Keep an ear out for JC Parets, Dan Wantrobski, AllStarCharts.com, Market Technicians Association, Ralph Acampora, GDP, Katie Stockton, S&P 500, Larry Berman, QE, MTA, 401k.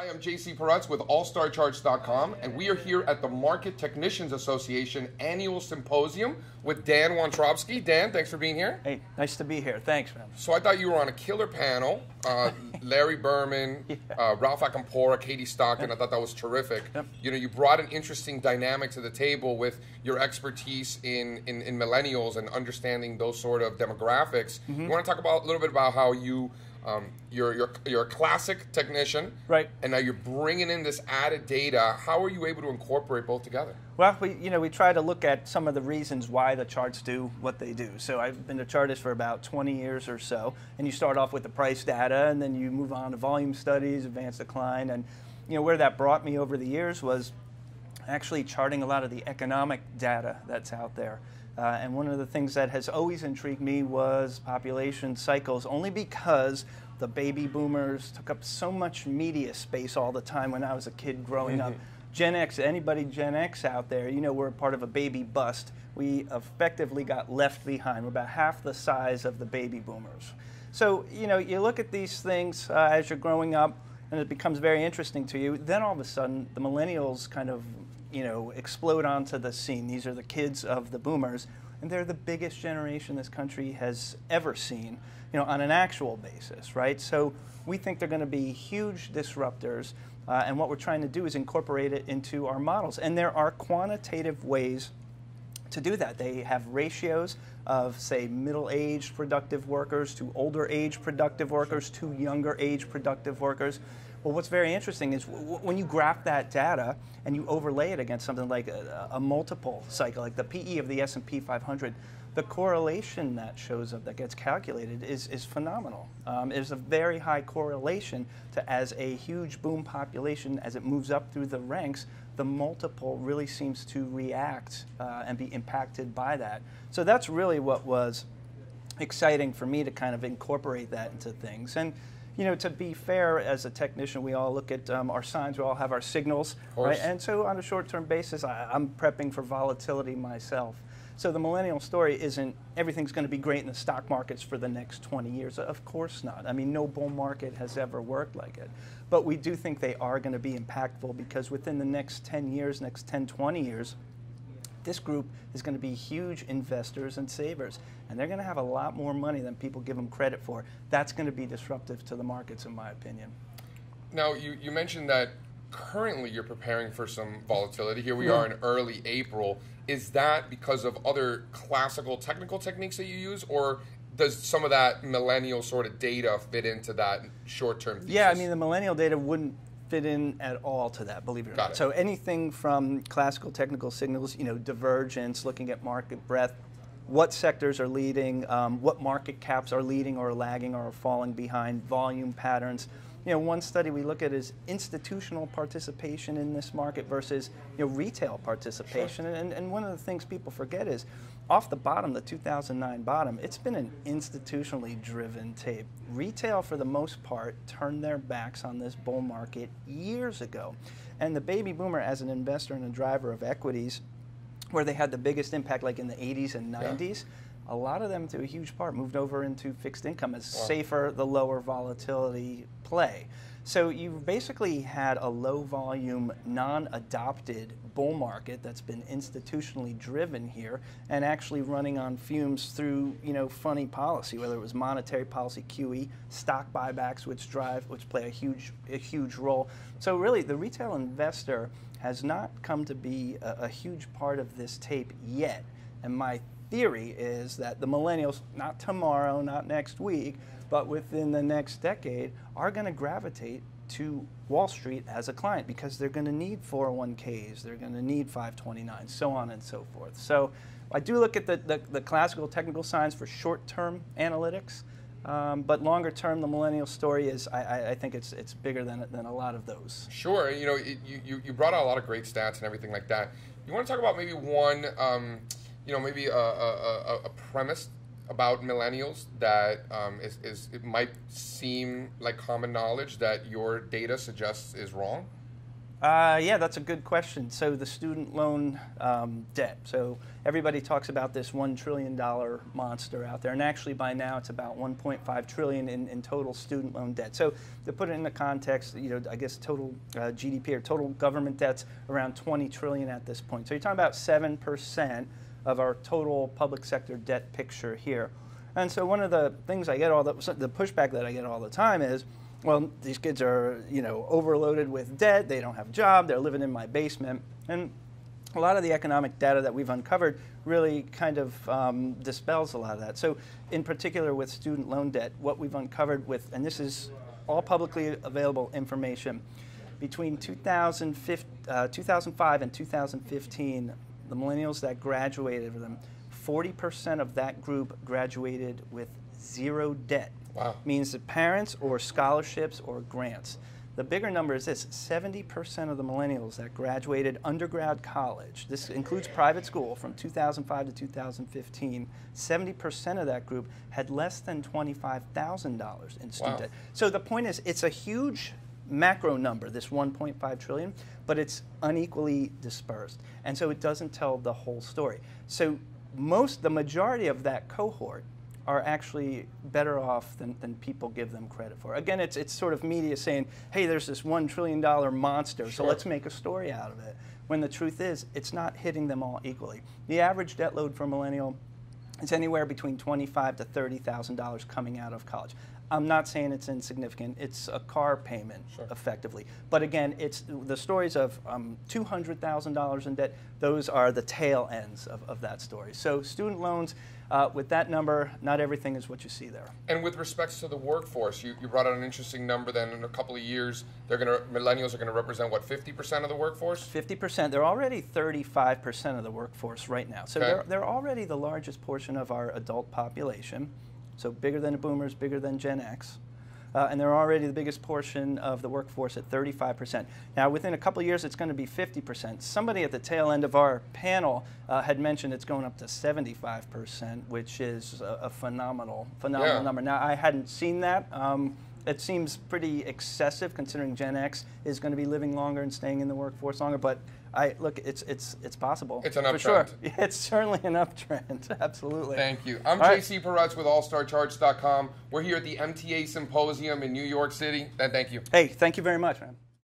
Hi, I'm JC Parets with AllStarCharts.com, and we are here at the Market Technicians Association Annual Symposium with Dan Wantrobski. Dan, thanks for being here. Hey, nice to be here. Thanks, man. So I thought you were on a killer panel. Larry Berman, yeah. Ralph Acampora, Katie Stockton. Yep. I thought that was terrific. Yep. You know, you brought an interesting dynamic to the table with your expertise in millennials and understanding those sort of demographics. Mm-hmm. You want to talk about a little bit about how you you're a classic technician, right? And now you're bringing in this added data. How are you able to incorporate both together? Well, we try to look at some of the reasons why the charts do what they do. So I've been a chartist for about 20 years or so, and you start off with the price data, and then you move on to volume studies, advanced decline, and you know where that brought me over the years was actually charting a lot of the economic data that's out there. And one of the things that has always intrigued me was population cycles, only because the baby boomers took up so much media space all the time when I was a kid growing up. Gen X, anybody Gen X out there, you know we're part of a baby bust. We effectively got left behind. We're about half the size of the baby boomers. So, you know, you look at these things as you're growing up, and it becomes very interesting to you. Then all of a sudden, the millennials kind of, you know, explode onto the scene. These are the kids of the boomers, and they're the biggest generation this country has ever seen, you know, on an actual basis, right? So we think they're going to be huge disruptors, and what we're trying to do is incorporate it into our models. And there are quantitative ways to do that. They have ratios of, say, middle-aged productive workers to older-aged productive workers to younger-aged productive workers. Well, what's very interesting is when you graph that data and you overlay it against something like a multiple cycle, like the PE of the S&P 500, the correlation that shows up, that gets calculated, is phenomenal. It's a very high correlation to as a huge boom population, as it moves up through the ranks, the multiple really seems to react and be impacted by that. So that's really what was exciting for me to kind of incorporate that into things. And you know, to be fair, as a technician, we all look at our signs, we all have our signals, right? And so on a short-term basis, I'm prepping for volatility myself. So the millennial story isn't everything's going to be great in the stock markets for the next 20 years. Of course not. I mean, no bull market has ever worked like it. But we do think they are going to be impactful because within the next 10 years, next 10, 20 years, this group is going to be huge investors and savers, and they're going to have a lot more money than people give them credit for. That's going to be disruptive to the markets, in my opinion. Now, you mentioned that currently you're preparing for some volatility. Here we are in early April. Is that because of other classical technical techniques that you use, or does some of that millennial sort of data fit into that short-term thesis? Yeah, I mean, the millennial data wouldn't fit in at all to that, believe it or not. So anything from classical technical signals, you know, divergence, looking at market breadth, what sectors are leading, what market caps are leading or lagging or falling behind, volume patterns. You know, one study we look at is institutional participation in this market versus, you know, retail participation. Sure. And one of the things people forget is off the bottom, the 2009 bottom, it's been an institutionally driven tape. Retail, for the most part, turned their backs on this bull market years ago. And the baby boomer, as an investor and a driver of equities, where they had the biggest impact, like in the 80s and 90s, a lot of them, to a huge part, moved over into fixed income as safer, the lower volatility play. So you basically had a low volume, non-adopted bull market that's been institutionally driven here and actually running on fumes through, you know, funny policy, whether it was monetary policy, QE, stock buybacks, which play a huge role. So really, the retail investor has not come to be a huge part of this tape yet, and my theory is that the millennials, not tomorrow, not next week, but within the next decade, are going to gravitate to Wall Street as a client because they're going to need 401ks, they're going to need 529s, so on and so forth. So I do look at the classical technical signs for short-term analytics, but longer term, the millennial story is, I think it's bigger than a lot of those. Sure, you know, you brought out a lot of great stats and everything like that. You want to talk about maybe one, you know, maybe a premise about millennials that it might seem like common knowledge that your data suggests is wrong? Yeah, that's a good question. So the student loan debt. So everybody talks about this $1 trillion monster out there, and actually by now it's about $1.5 trillion in total student loan debt. So to put it into context, you know, I guess total GDP or total government debt's around $20 trillion at this point. So you're talking about 7% of our total public sector debt picture here. And so one of the things I get the pushback that I get all the time is, well, these kids are, you know, overloaded with debt, they don't have a job, they're living in my basement. And a lot of the economic data that we've uncovered really kind of dispels a lot of that. So in particular with student loan debt, what we've uncovered with, and this is all publicly available information, between 2005 and 2015, the millennials that graduated with them, 40% of that group graduated with zero debt. Wow. Means the parents or scholarships or grants. The bigger number is this: 70% of the millennials that graduated undergrad college, this includes private school, from 2005 to 2015, 70% of that group had less than $25,000 in student debt. So the point is, it's a huge macro number, this 1.5 trillion, but it's unequally dispersed, and so it doesn't tell the whole story. So the majority of that cohort are actually better off than people give them credit for. Again, it's sort of media saying, hey, there's this $1 trillion monster, so let's make a story out of it, when the truth is it's not hitting them all equally. The average debt load for a millennial is anywhere between $25,000 to $30,000 coming out of college. I'm not saying it's insignificant. It's a car payment, effectively. But again, it's the stories of $200,000 in debt. Those are the tail ends of that story. So student loans, with that number, not everything is what you see there. And with respects to the workforce, you brought out an interesting number. Then in a couple of years, millennials are going to represent what, 50% of the workforce? 50%. They're already 35% of the workforce right now. So they're already the largest portion of our adult population. So bigger than the boomers, bigger than Gen X. And they're already the biggest portion of the workforce at 35%. Now, within a couple of years, it's going to be 50%. Somebody at the tail end of our panel had mentioned it's going up to 75%, which is a phenomenal number. Now, I hadn't seen that. It seems pretty excessive, considering Gen X is going to be living longer and staying in the workforce longer. But look, it's possible. It's an uptrend. For sure. It's certainly an uptrend. Absolutely. Thank you. I'm JC Parets with AllStarCharts.com. We're here at the MTA Symposium in New York City. And thank you. Hey, thank you very much, man.